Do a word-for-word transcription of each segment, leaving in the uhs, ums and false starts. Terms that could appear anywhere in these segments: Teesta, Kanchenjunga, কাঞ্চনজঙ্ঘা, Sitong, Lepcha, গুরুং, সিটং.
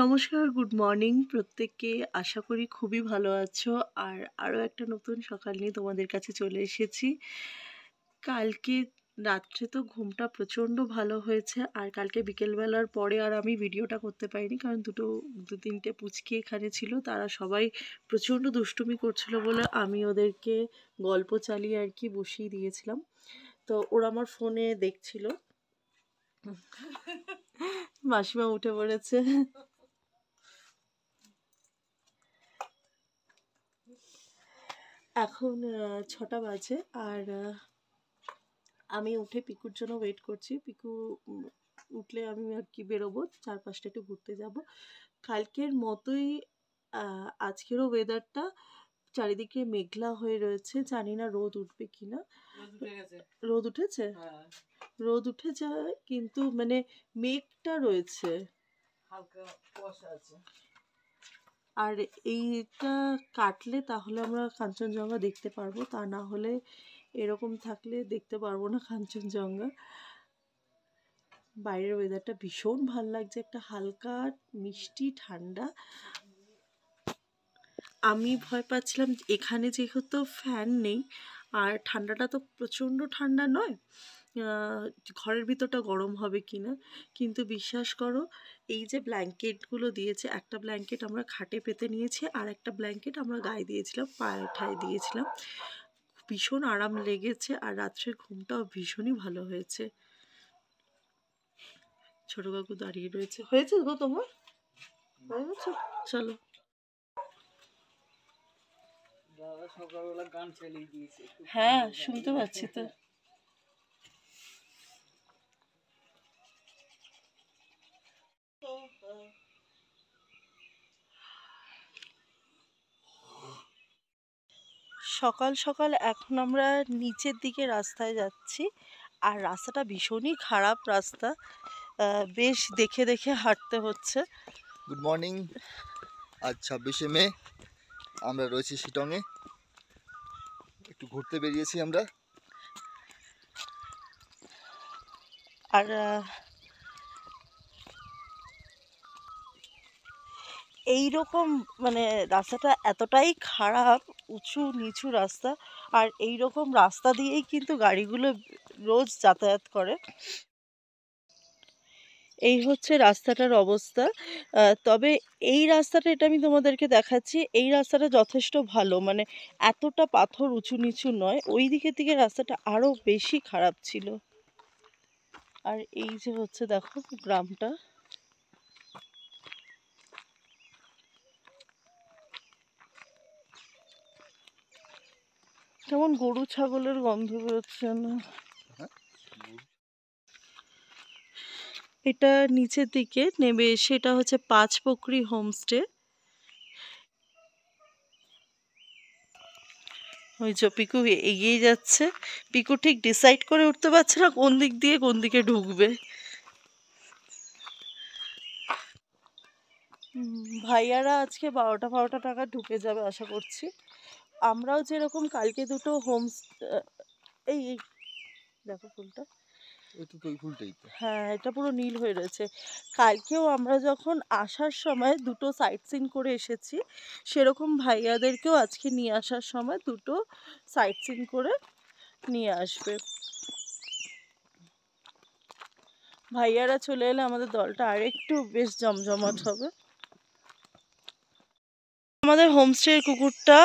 নমস্কার, good morning প্রত্যেককে। আশা করি খুবই ভালো আছো। আর আরও একটা নতুন সকাল নিয়ে তোমাদের কাছে চলে এসেছি। কালকে রাত্রে তো ঘুমটা প্রচণ্ড ভালো হয়েছে, আর কালকে বিকেলবেলার পরে আর আমি ভিডিওটা করতে পারিনি, কারণ দুটো দু তিনটে পুচকি এখানে ছিল। তারা সবাই প্রচণ্ড দুষ্টুমি করছিল বলে আমি ওদেরকে গল্প চালিয়ে আর কি বসিয়ে দিয়েছিলাম। তো ওরা আমার ফোনে দেখছিল। মাসিমা উঠে পড়েছে। এখন ছটা বাজে, আর আমি উঠে পিকুর জন্য ওয়েট করছি। পিকু উঠলে আমি আর কি বেরোবো, চারপাশটা একটু ঘুরতে যাব। কালকের মতোই আজকেরও ওয়েদারটা চারিদিকে মেঘলা হয়ে রয়েছে, জানি না রোদ উঠবে কিনা। রোদ উঠেছে, রোদ উঠে যায়, কিন্তু মানে মেঘটা রয়েছে, হালকা কুয়াশা আছে। আর এইটা কাটলে তাহলে আমরা কাঞ্চনজঙ্ঘা দেখতে পারবো, তা না হলে এরকম থাকলে দেখতে পারবো না কাঞ্চনজঙ্ঘা। বাইরের ওয়েদারটা ভীষণ ভাল লাগছে, একটা হালকা মিষ্টি ঠান্ডা। আমি ভয় পাচ্ছিলাম এখানে যেহেতু ফ্যান নেই, আর ঠান্ডাটা তো প্রচণ্ড ঠান্ডা নয়, ঘরের ভিতরটা গরম হবে কিনা। কিন্তু বিশ্বাস করো, এই যে ব্ল্যাঙ্কেটগুলো দিয়েছে, একটা ব্ল্যাঙ্কেট আমরা খাটে পেতে নিয়েছি, আর একটা ব্ল্যাঙ্কেট আমরা গায়ে দিয়েছিলাম, পায়ে ঠায় দিয়েছিলাম। ভীষণ আরাম লেগেছে, আর রাত্রের ঘুমটাও ভীষণই ভালো হয়েছে। ছোট কাকু দাঁড়িয়ে রয়েছে। হয়েছে গো তোমার? চলো, সকালবেলা গান চালিয়ে দিয়েছে। হ্যাঁ, শুনতে পাচ্ছি তো। সকাল সকাল এখন আমরা নিচের দিকে রাস্তায় যাচ্ছি, আর রাস্তাটা ভীষণই খারাপ রাস্তা, বেশ দেখে দেখে হাঁটতে হচ্ছে। Good morning. আজ ছাব্বিশে মে, আমরা রয়েছি সিটংয়ে, একটু ঘুরতে বেরিয়েছি আমরা। আর এইরকম মানে রাস্তাটা এতটাই খারাপ, উঁচু নিচু রাস্তা, আর এইরকম রাস্তা দিয়েই কিন্তু গাড়িগুলো রোজ যাতায়াত করে। এই হচ্ছে রাস্তাটার অবস্থা। তবে এই রাস্তাটা, এটা আমি তোমাদেরকে দেখাচ্ছি, এই রাস্তাটা যথেষ্ট ভালো, মানে এতটা পাথর উঁচু নিচু নয়। ওই দিকের দিকে রাস্তাটা আরও বেশি খারাপ ছিল। আর এই যে হচ্ছে দেখো গ্রামটা, কেমন গরু ছাগলের গন্ধ বেরোচ্ছে না। এটা নিচের দিকে নেমে এসে এটা হচ্ছে পাঁচ পুকুরি হোমস্টে। ওই যে পিকু এগিয়ে যাচ্ছে। পিকু ঠিক ডিসাইড করে উঠতে পারছে না কোন দিক দিয়ে কোন দিকে ঢুকবে। ভাইয়ারা আজকে বারোটা বারোটা টাকা ঢুকে যাবে আশা করছি। আমরাও যেরকম কালকে দুটো হোমস, এই এই দেখো ফুলটা, হ্যাঁ এটা পুরো নীল হয়ে রয়েছে। কালকেও আমরা যখন আসার সময় দুটো সাইট সিন করে এসেছি, সেরকম ভাইয়াদেরকেও আজকে নিয়ে আসার সময় দুটো সাইট সিন করে নিয়ে আসবে। ভাইয়ারা চলে এলে আমাদের দলটা আর একটু বেশ জমজমাট হবে। আমাদের হোমস্টের কুকুরটা,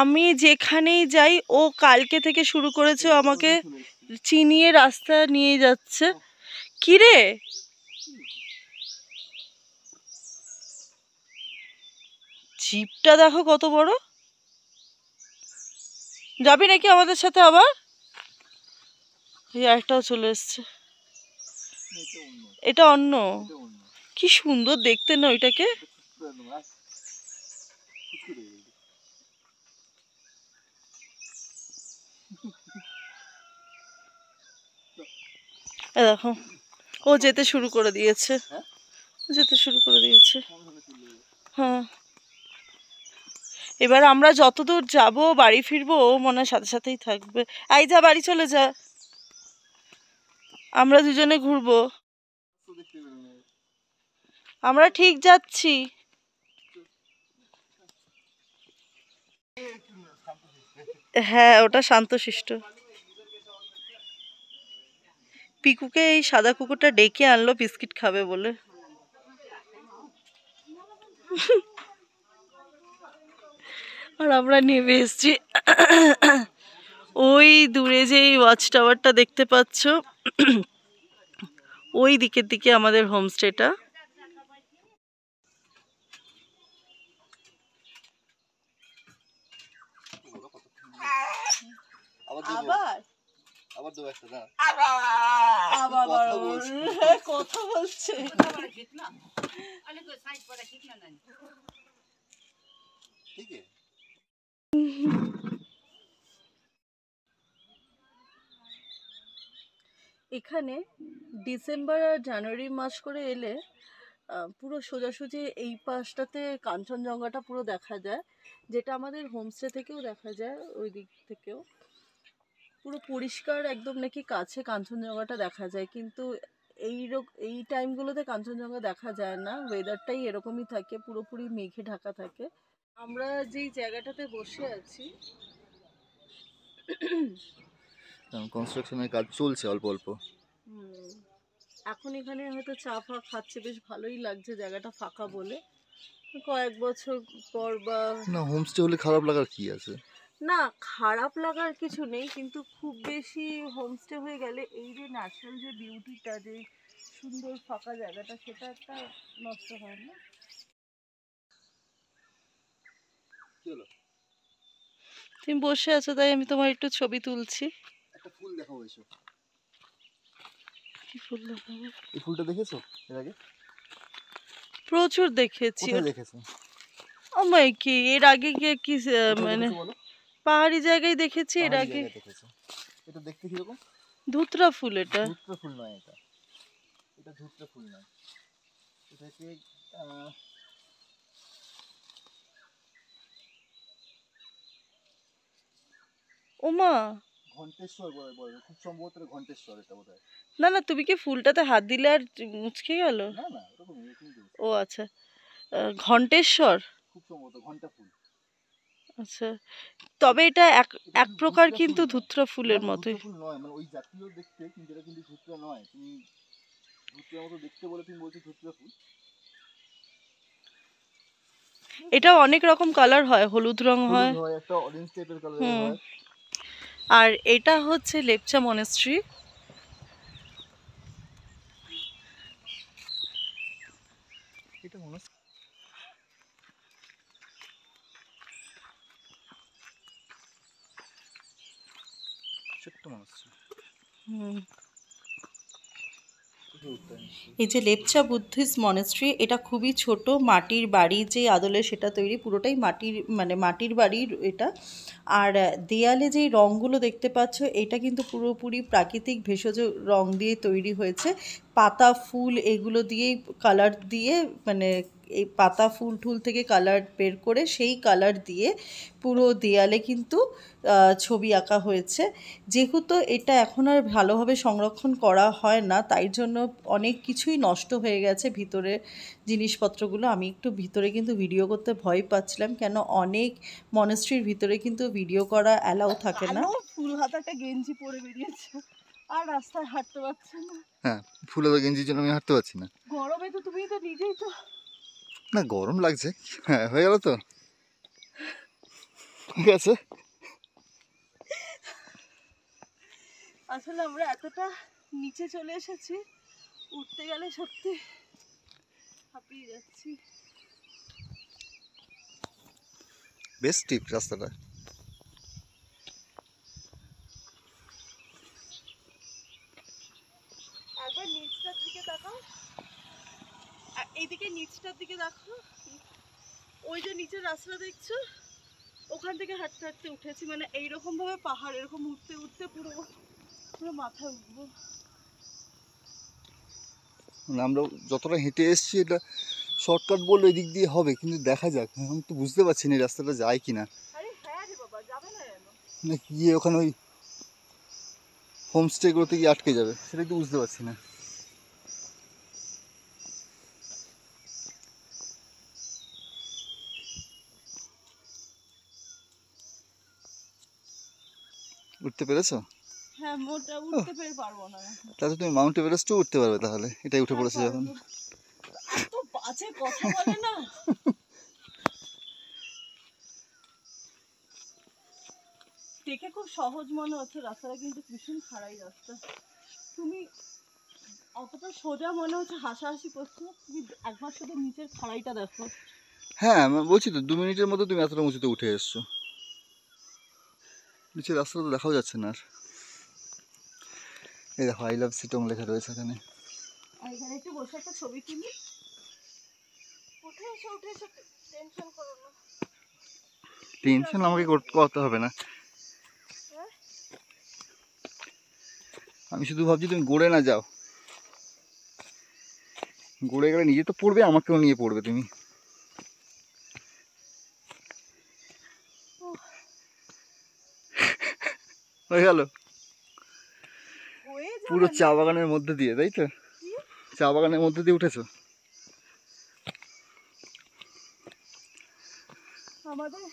আমি যেখানেই যাই ও কালকে থেকে শুরু করেছে আমাকে চিনিয়ে রাস্তা নিয়ে যাচ্ছে। কি রে, জিপটা দেখো কত বড়। যাবি নাকি আমাদের সাথে? আবার এই আরেকটাও চলে এসছে, এটা অন্য। কি সুন্দর দেখতে না ওইটাকে। দেখো ও যেতে শুরু করে দিয়েছে, যেতে শুরু করে দিয়েছে। হ্যাঁ, এবার আমরা যতদূর যাব বাড়ি ফিরবো ও মনে সাথে সাথেই থাকবে। আই যা, বাড়ি চলে যা, আমরা দুজনে ঘুরবো। আমরা ঠিক যাচ্ছি। হ্যাঁ, ওটা শান্তশিষ্ট। পিকুকে এই সাদা কুকুরটা ডেকে আনলো বিস্কিট খাবে বলে। আর আমরা নেমে এসছি ওই দূরে যে ওয়াচ টাওয়ারটা দেখতে পাচ্ছ, ওই দিকের দিকে আমাদের হোমস্টেটা। আবার আবার দু একটা দাঁড়া আবার আবার কথা বলছে। আবার ঠিক না, আলে তো সাইড পড়া ঠিক না, জানি ঠিক আছে। এখানে ডিসেম্বর আর জানুয়ারি মাস করে এলে পুরো সোজাসুজি এই পাশটাতে কাঞ্চনজঙ্ঘাটা পুরো দেখা যায়, যেটা আমাদের হোমস্টে থেকেও দেখা যায়, ওই দিক থেকেও পুরো পরিষ্কার একদম নাকি কাছে কাঞ্চনজঙ্ঘাটা দেখা যায়। কিন্তু এই এই টাইমগুলোতে কাঞ্চনজঙ্ঘা দেখা যায় না, ওয়েদারটাই এরকমই থাকে, পুরোপুরি মেঘে ঢাকা থাকে। আমরা যেই জায়গাটাতে বসে আছি কনস্ট্রাকশনের কাজ চলছে অল্প অল্প এখন। এখানে হয়তো চা ফা খাচ্ছে, বেশ ভালোই লাগছে জায়গাটা ফাঁকা বলে। কয়েক বছর পর বা না হোমস্টে হলে খারাপ লাগার কি আছে? না, খারাপ লাগার কিছু নেই, কিন্তু খুব বেশি হোমস্টে হয়ে গেলে এই যে ন্যাচারাল যে বিউটিটা, যে সুন্দর ফাঁকা জায়গাটা, সেটা একটা নষ্ট হয় না। তুমি বসে আছো তাই আমি তোমার একটু ছবি তুলছি। একটা ফুল দেখাও, এসো। কি ফুল দেখাবো? এই ফুলটা দেখেছো এর আগে? প্রচুর দেখেছি। কোথায় দেখেছো? ও মাই, কি এর আগে কি মানে পাহাড়ি জায়গায় দেখেছি এর আগে। এটা দেখতে কি রকম? ধুতরা ফুল। এটা ধুতরা ফুল নয়, এটা এটা ধুতরা ফুল নয়, এটা কি ওমা ঘন্টেশ্বর বলে বলে খুব সম্ভবত ঘন্টেশ্বর এটা বোধ হয়। না না, তুমি কি ফুলটাতে হাত দিলে আর মুচকে গেল? না না, এরকম এরকম। ও আচ্ছা, ঘন্টেশ্বর খুব সম্ভবত ঘন্টা ফুল। আচ্ছা, তবে এটা এক এক প্রকার কিন্তু ধুতরা ফুলের মতোই। ফুল নয় মানে ওই জাতীয় দেখতে, কিন্তু এটা কিন্তু ধুতরা নয়। তুমি ধুতরা মতো দেখতে বলে তুমি বলছো ধুতরা ফুল। এটা অনেক রকম কালার হয়, হলুদ রং হয়, একটা অরেঞ্জ টাইপের কালার হয়। আর এটা হচ্ছে লেপচা মনাস্ট্রি। এটা মনাস্ট্রি। ছোট্ট মনাস্ট্রি। হুম। এই যে লেপচা বুদ্ধিস্ট মনাস্ট্রি, এটা খুবই ছোট মাটির বাড়ি, যে আদলে সেটা তৈরি, পুরোটাই মাটির, মানে মাটির বাড়ির এটা। আর দেয়ালে যেই রঙগুলো দেখতে পাচ্ছ, এটা কিন্তু পুরোপুরি প্রাকৃতিক ভেষজ রং দিয়ে তৈরি হয়েছে। পাতা ফুল এগুলো দিয়েই কালার দিয়ে, মানে এই পাতা ফুল ঠুল থেকে কালার বের করে সেই কালার দিয়ে পুরো দেয়ালে কিন্তু ছবি আঁকা হয়েছে। যেহেতু এটা এখন আর ভালোভাবে সংরক্ষণ করা হয় না, তাই জন্য অনেক কিছুই নষ্ট হয়ে গেছে ভিতরে জিনিসপত্রগুলো। আমি একটু ভিতরে কিন্তু ভিডিও করতে ভয় পাচ্ছিলাম, কেন অনেক মনাস্ট্রির ভিতরে কিন্তু ভিডিও করা অ্যালাউ থাকে না। ফুল হাতাটা গেঞ্জি পরে বেরিয়েছে আর রাস্তায় হাঁটতে পারছি না। হ্যাঁ, ফুল হাতা গেঞ্জির জন্য আমি হাঁটতে পারছি না, গরমে তো তুমি তো নিজেই তো। না, গরম লাগছে। হ্যাঁ, হয়ে গেল তো, ঠিক আছে। আসলে আমরা এতটা নিচে চলে এসেছি, উঠতে গেলে সত্যি হাঁপিয়ে যাচ্ছি। বেশ টিপ রাস্তাটা। একবার নিচটার দিকে তাকাও, এইদিকে নিচটার দিকে দেখো, ওই যে নিচের রাস্তা দেখছো, ওখান থেকে হাঁটতে হাঁটতে উঠেছি। মানে এইরকম ভাবে পাহাড়, এরকম উঠতে উঠতে পুরো পুরো মাথায় উঠবো। আমরা যতটা হেঁটে এসছি, এটা শর্টকাট বললো এই দিক দিয়ে হবে, কিন্তু দেখা যাক। এখন তো বুঝতে পারছি না এই রাস্তাটা যায় কিনা। আরে হ্যাঁ রে বাবা, যাবে না না গিয়ে ওখানে ওই হোমস্টে গুলোতে গিয়ে আটকে যাবে, সেটা তো বুঝতে পারছি না। উঠতে পেরেছো? হ্যাঁ, মোটা উঠতে পেরে পারবো না। তাহলে তুমি মাউন্ট এভারেস্টও উঠতে পারবে তাহলে। এটাই উঠে পড়েছে যখন। এত বাজে কথা বলে না। দেখে খুব সহজ মনে হচ্ছে রাস্তাটা, কিন্তু ভীষণ খাড়াই রাস্তা। তুমি অতটা সোজা মনে হচ্ছে, হাসাহাসি করছো। তুমি একবার শুধু নিচের খাড়াইটা দেখো। হ্যাঁ বলছি তো, দু মিনিটের মধ্যে তুমি এতটা উঁচুতে উঠে এসছো। নিচের রাস্তাটা তো দেখাও যাচ্ছে না আর। এই দেখো, আই লাভ সিটং লেখা রয়েছে এখানে। এখানে একটু বসে একটা ছবি তুলি। উঠে এসো, উঠে এসো, টেনশন করো না। টেনশন আমাকে করতে হবে না। আমি শুধু ভাবছি তুমি গড়ে না যাও। গড়ে গেলে নিজে তো পড়বে, আমাকেও নিয়ে পড়বে তুমি। হয়ে গেল পুরো চা বাগানের মধ্যে দিয়ে, তাই তো? চা বাগানের মধ্যে দিয়ে উঠেছো। আমাদের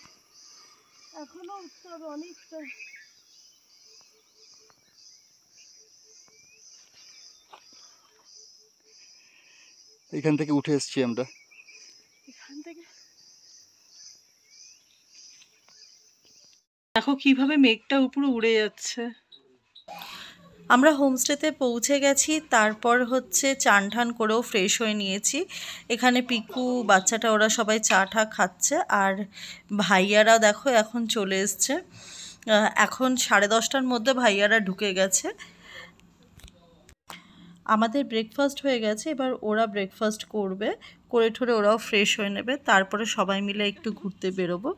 এখনো উত্তর অনেকটা। এখান থেকে উঠে এসছি আমরা। এখান থেকে দেখো কিভাবে মেঘটা উপরে উড়ে যাচ্ছে। আমরা হোমস্টেতে পৌঁছে গেছি। তারপর হচ্ছে চান ঠান করেও ফ্রেশ হয়ে নিয়েছি। এখানে পিকু বাচ্চাটা ওরা সবাই চা ঠা খাচ্ছে। আর ভাইয়ারা দেখো এখন চলে এসছে। এখন সাড়ে দশটার মধ্যে ভাইয়ারা ঢুকে গেছে। আমাদের ব্রেকফাস্ট হয়ে গেছে, এবার ওরা ব্রেকফাস্ট করবে, করে ঠোরে ওরাও ফ্রেশ হয়ে নেবে। তারপরে সবাই মিলে একটু ঘুরতে বেরোবো।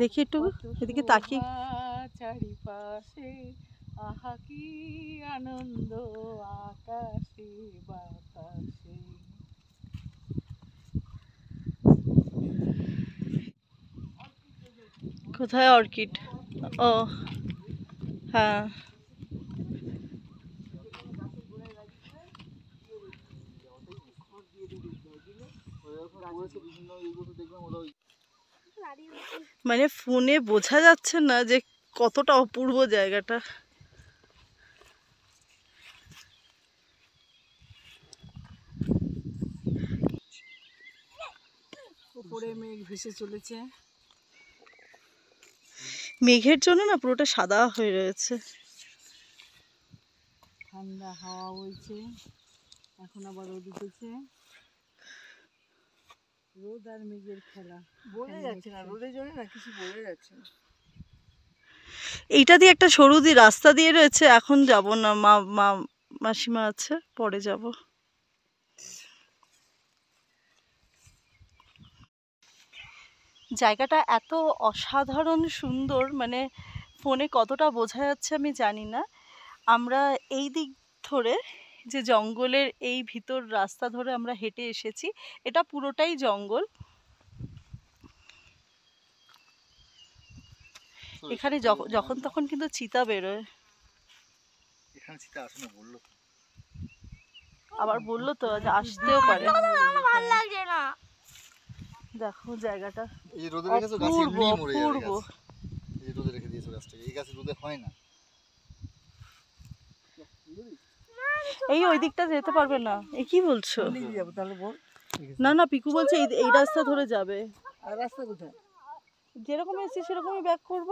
দেখি একটু এদিকে তাকিয়ে, চারিপাশে আহা কি আনন্দ আকাশে বাতাসে। কোথায় অর্কিড? ও হ্যাঁ, মানে ফোনে বোঝা যাচ্ছে না যে কতটা অপূর্ব জায়গাটা। মেঘের জন্য না পুরোটা সাদা হয়ে রয়েছে। ঠান্ডা হাওয়া বইছে, এখন আবার রোদ উঠেছে। রোদ আর মেঘের খেলা, বোঝা যাচ্ছে না। রোদের জন্য না কিছু বোঝা যাচ্ছে না। এইটা দিয়ে একটা সরু দিয়ে রাস্তা দিয়ে রয়েছে, এখন যাব না। মা মা মাসিমা আছে, পরে যাব। জায়গাটা এত অসাধারণ সুন্দর, মানে ফোনে কতটা বোঝা যাচ্ছে আমি জানি না। আমরা এই দিক ধরে, যে জঙ্গলের এই ভিতর রাস্তা ধরে আমরা হেঁটে এসেছি, এটা পুরোটাই জঙ্গল। এখানে যখন তখন কিন্তু চিতা বেরোয়। এখানে চিতা আসে না বললো, আবার বললো তো আসতেও পারে। ভালো লাগে না। দেখো জায়গাটা, এই রোদে রেখেছো গাছ এমনি মরে যাবে। এই রোদে রেখে দিয়েছো গাছটা, এই গাছে রোদে হয় না। এই ওই দিকটা যেতে পারবে না। এ কি বলছো? না না, পিকু বলছে এই রাস্তা ধরে যাবে। আর রাস্তা কোথায়? যেরকম এসেছি সেরকমই ব্যাক করব।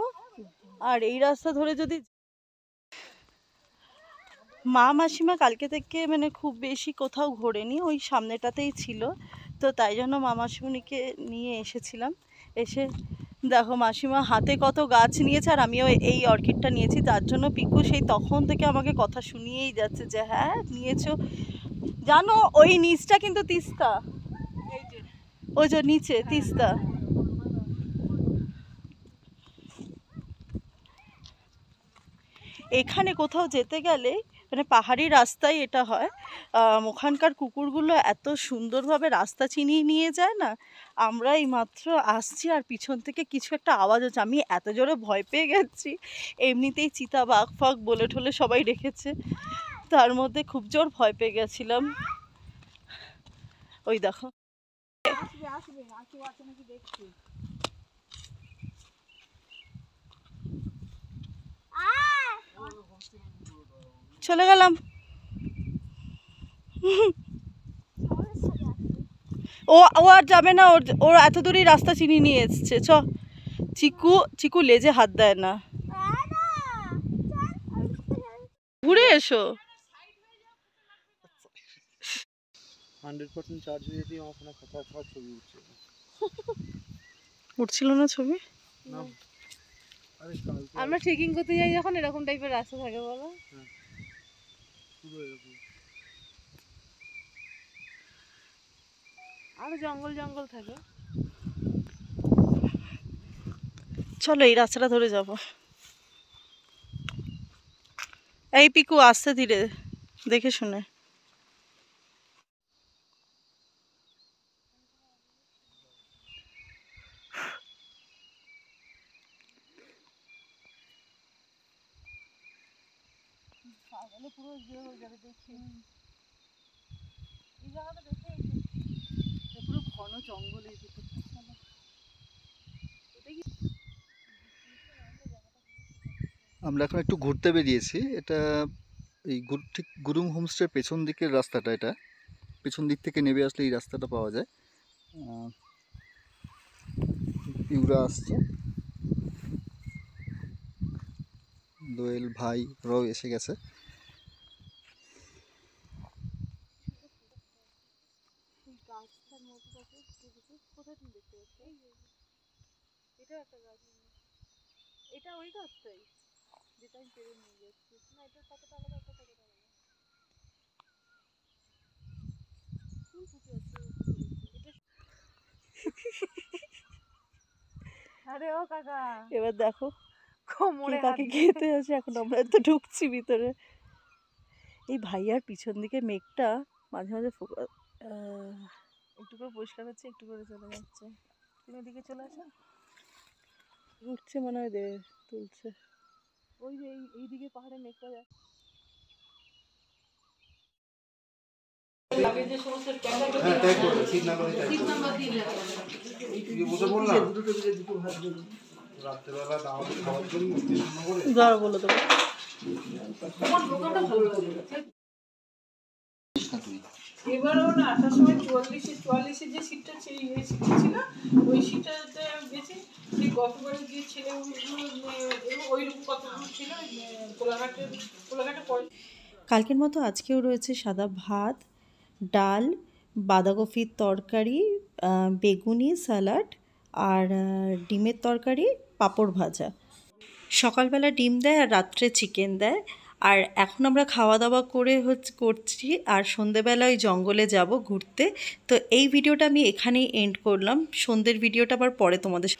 আর এই রাস্তা ধরে যদি মা মাসিমা কালকে থেকে মানে খুব বেশি কোথাও ঘোরেনি, ওই সামনেটাতেই ছিল, তো তাই জন্য মা মাসিমণিকে নিয়ে এসেছিলাম। এসে দেখো মাসিমা হাতে কত গাছ নিয়েছে, আর আমিও এই অর্কিডটা নিয়েছি। তার জন্য পিকু সেই তখন থেকে আমাকে কথা শুনিয়েই যাচ্ছে যে হ্যাঁ নিয়েছো। জানো ওই নিচটা কিন্তু তিস্তা, ওই যে নিচে তিস্তা। এখানে কোথাও যেতে গেলে মানে পাহাড়ি রাস্তায় এটা হয়। ওখানকার কুকুরগুলো এত সুন্দরভাবে রাস্তা চিনিয়ে নিয়ে যায় না। আমরা এই মাত্র আসছি আর পিছন থেকে কিছু একটা আওয়াজ হচ্ছে, আমি এত জোরে ভয় পেয়ে গেছি। এমনিতেই চিতা বাঘ ফাঁক বলে ঠলে সবাই রেখেছে, তার মধ্যে খুব জোর ভয় পেয়ে গেছিলাম। ওই দেখো চলে গেলাম, ও ও আর যাবে না, ওর ওর এত দূরই রাস্তা চিনি নিয়ে এসছে। চ চিকু, চিকু লেজে হাত দেয় না, ঘুরে এসো। একশো পার্সেন্ট চার্জ দিয়ে দিই, আমার কোনো কথা কথা ছবি উঠছিল উঠছিল না ছবি না। আরে আমরা ট্রেকিং করতে যাই যখন এরকম টাইপের রাস্তা থাকে বলো, পুরো এরকম আর জঙ্গল জঙ্গল থাকে। চলো এই রাস্তাটা ধরে যাব। এই পিকু আস্তে ধীরে দেখে শুনে। আমরা এখন একটু ঘুরতে বেরিয়েছি। এটা এই ঠিক গুরুং হোমস্টের পেছন দিকের রাস্তাটা, এটা পেছন দিক থেকে নেমে আসলে এই রাস্তাটা পাওয়া যায়। পিউরা আসছে, দোয়েল ভাই ওরাও এসে গেছে। এবার দেখো কাকে খেতে আছে। এখন আমরা তো ঢুকছি ভিতরে। এই ভাইয়ার পিছন দিকে মেঘটা মাঝে মাঝে একটু করে পরিষ্কার হচ্ছে, একটু করে চলে যাচ্ছে। তুমি এদিকে চলে আসো, উঠছে মনে হয়, তুলছে ওই যে এইদিকে পাহাড়ে মেঘটা যায়। এবারও না আসার সময় চুয়াল্লিশে চুয়াল্লিশে যে সিটটা ছিল ওই সিটটাতে গেছি। সেই গতবারে যে ছেলেগুলো ওইরকম কতগুলো ছিল কোলাঘাটে কোলাঘাটে পড়ে। কালকের মতো আজকেও রয়েছে সাদা ভাত, ডাল, বাঁধাকপির তরকারি, বেগুনি স্যালাড আর ডিমের তরকারি, পাঁপড় ভাজা। সকালবেলা ডিম দেয় আর রাত্রে চিকেন দেয়। আর এখন আমরা খাওয়া দাওয়া করে হচ্ছে করছি আর সন্ধেবেলা ওই জঙ্গলে যাব ঘুরতে। তো এই ভিডিওটা আমি এখানেই এন্ড করলাম। সন্ধ্যের ভিডিওটা আবার পরে তোমাদের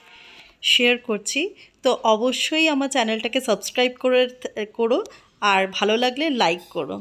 শেয়ার করছি। তো অবশ্যই আমার চ্যানেলটাকে সাবস্ক্রাইব করে করো আর ভালো লাগলে লাইক করো।